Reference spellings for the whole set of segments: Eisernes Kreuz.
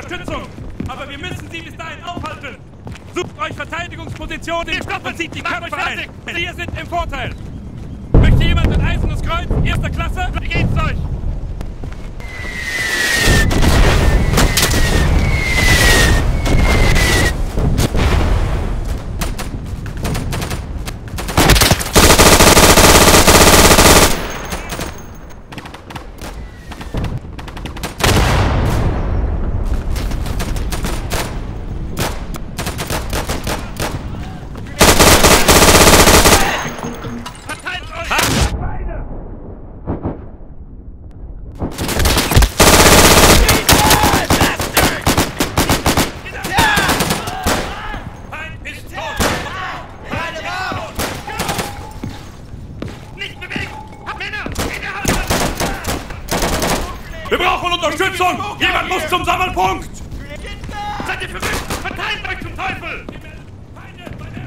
Unterstützung, aber wir müssen sie bis dahin aufhalten. Sucht euch Verteidigungspositionen, ihr Staffel zieht die Kampf ein. Wir sind im Vorteil. Möchte jemand ein Eisernes Kreuz, erster Klasse? Wie geht's euch? Wir brauchen Unterstützung! Jemand muss zum Sammelpunkt! Seid ihr verrückt? Verteilt euch zum Teufel! Mir geht's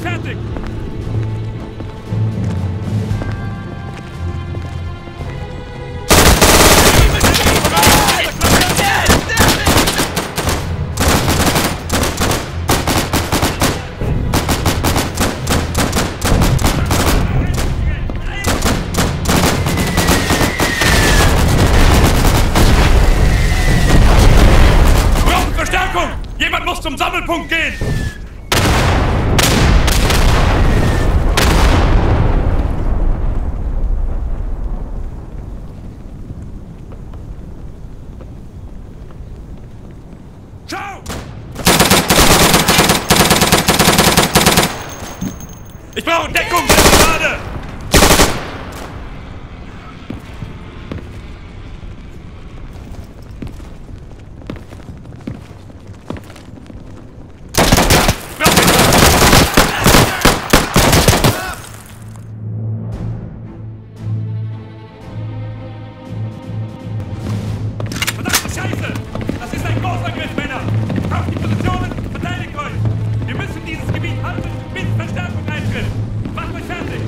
fertig! Jemand muss zum Sammelpunkt gehen! Ciao! Ich brauche Deckung! Gerade! Wir müssen dieses Gebiet halten, bis Verstärkung eintritt. Macht euch fertig!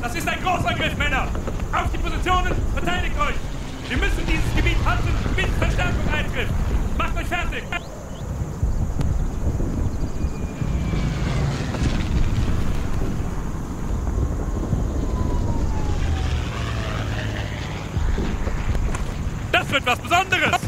Das ist ein Großangriff, Männer! Auf die Positionen, verteidigt euch! Wir müssen dieses Gebiet halten, bis Verstärkung eintrifft! Macht euch fertig! Das wird was Besonderes!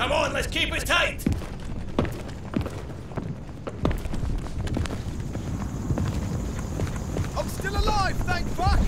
Come on, let's keep it tight! I'm still alive, thank fuck!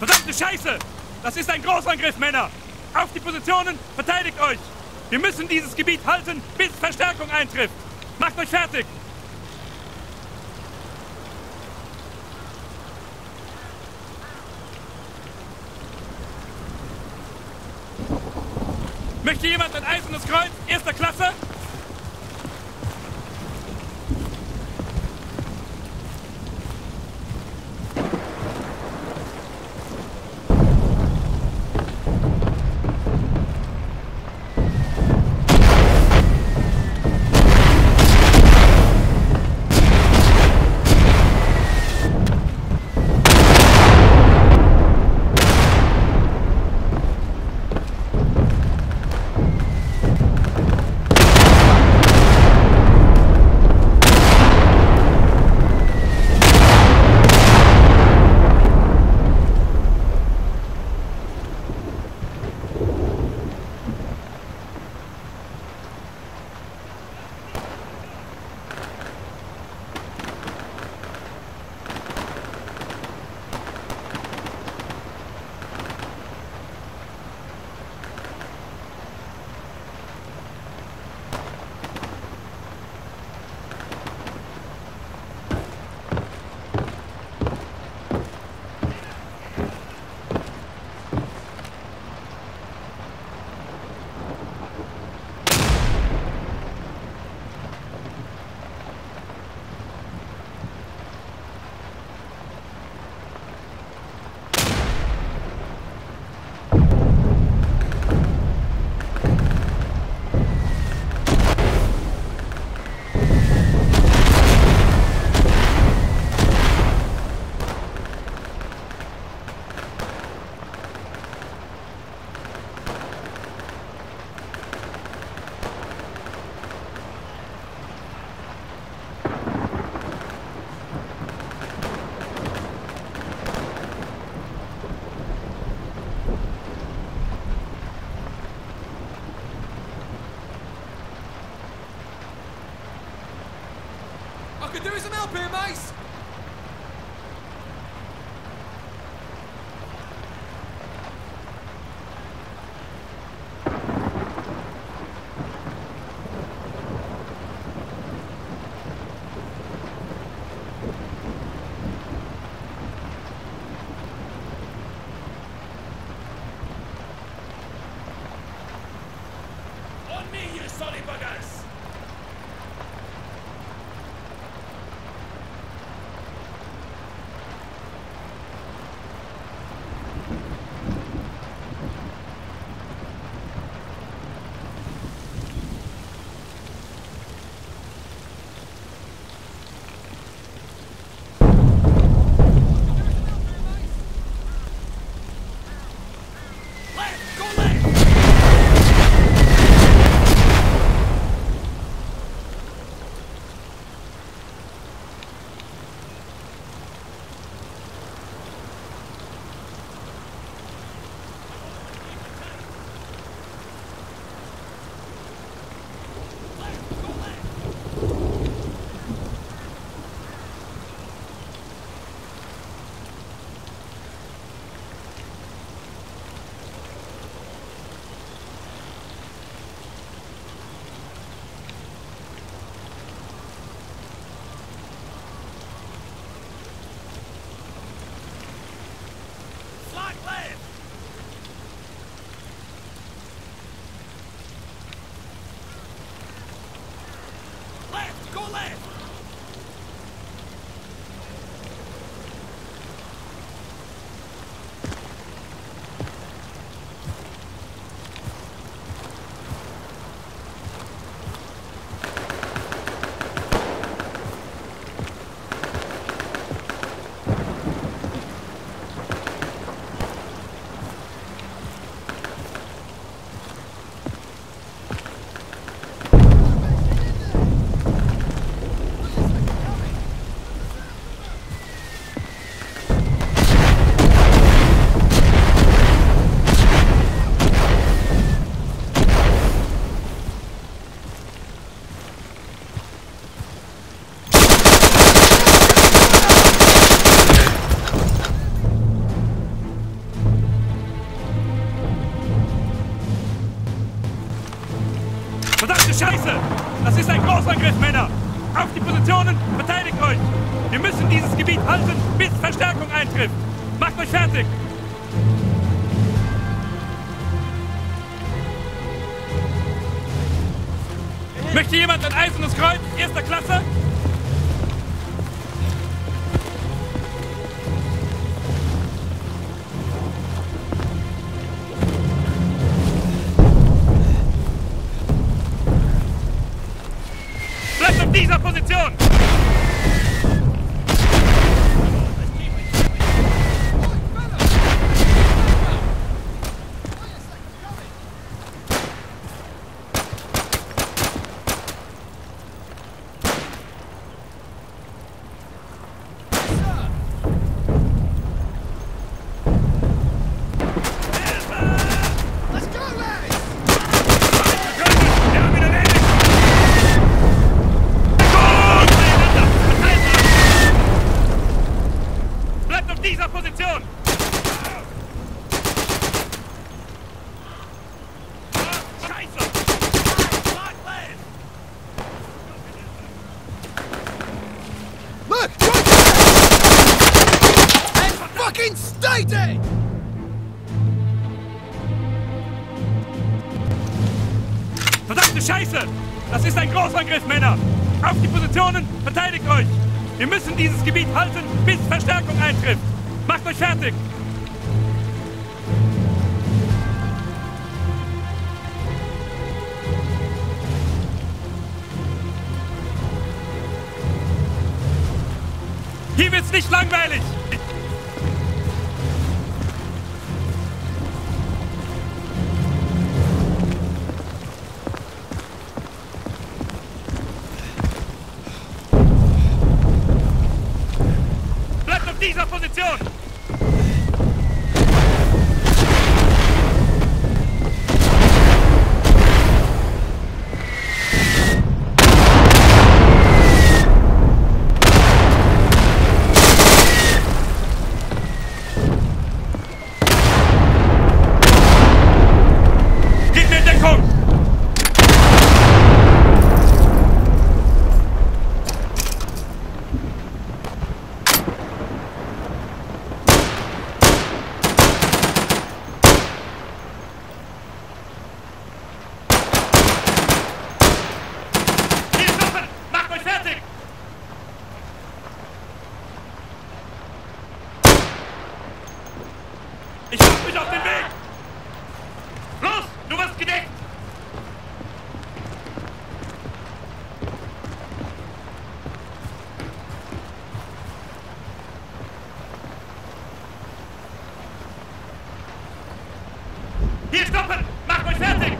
Verdammte Scheiße! Das ist ein Großangriff, Männer! Auf die Positionen, verteidigt euch! Wir müssen dieses Gebiet halten, bis Verstärkung eintrifft! Macht euch fertig! Möchte jemand ein Eisernes Kreuz, erster Klasse? beim Eis! Verdammte Scheiße! Das ist ein Großangriff, Männer! Auf die Positionen, verteidigt euch! Wir müssen dieses Gebiet halten, bis Verstärkung eintrifft! Macht euch fertig! Möchte jemand ein Eisernes Kreuz, erster Klasse? Dieser Position! Verdammte Scheiße! Das ist ein Großangriff, Männer! Auf die Positionen, verteidigt euch! Wir müssen dieses Gebiet halten, bis Verstärkung eintrifft! Macht euch fertig! Hier wird's nicht langweilig! Dieser Position! Ich mach mich auf den Weg! Los, du wirst gedeckt! Hier, stoppen! Macht euch fertig!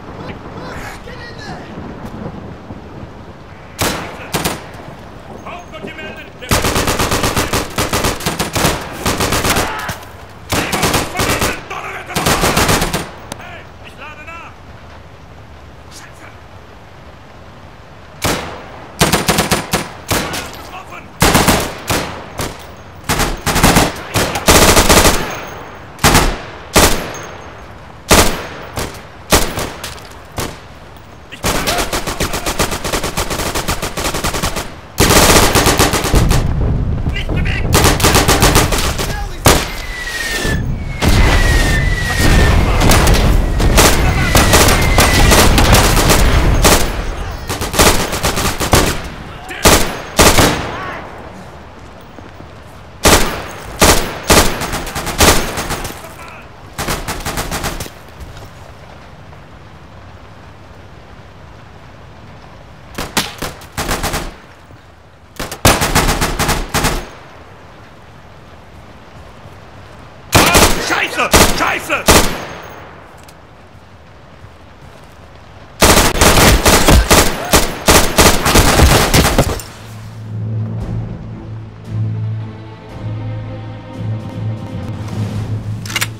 Scheiße! Scheiße!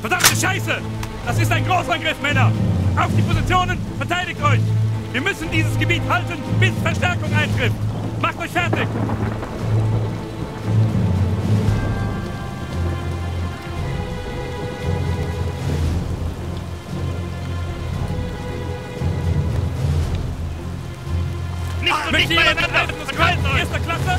Verdammte Scheiße! Das ist ein Großangriff, Männer! Auf die Positionen, verteidigt euch! Wir müssen dieses Gebiet halten, bis Verstärkung eintrifft! Macht euch fertig! Nicht bei den Treffen! Erster Klasse!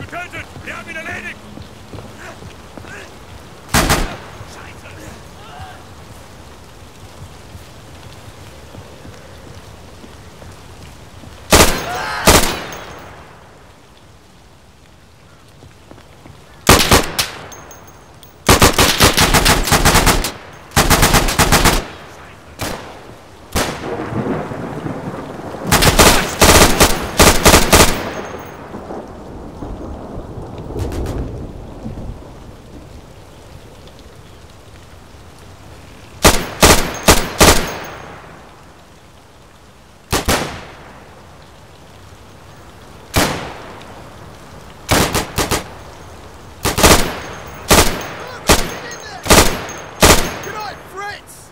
Getötet! Wir haben ihn erledigt! Scheiße! Fritz!